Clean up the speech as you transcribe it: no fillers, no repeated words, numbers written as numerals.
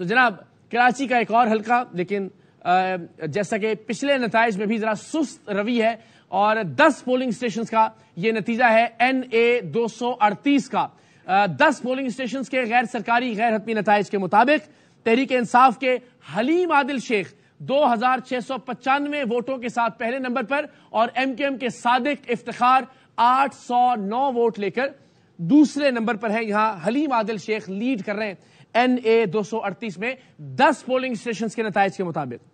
तो जनाब कराची का एक और हल्का, लेकिन जैसा कि पिछले नताइज में भी जरा सुस्त रवि है और 10 पोलिंग स्टेशन का ये नतीजा है NA-238 का। 10 पोलिंग स्टेशन के गैर सरकारी गैर हतमी नताइज के मुताबिक तहरीक इंसाफ के हलीम आदिल शेख 2695 वोटों के साथ पहले नंबर पर और MKM के सादिक इफ्तखार 809 वोट लेकर दूसरे नंबर पर है। यहां हलीम आदिल शेख लीड कर रहे हैं NA-238 में 10 पोलिंग स्टेशन के नतीजे के मुताबिक।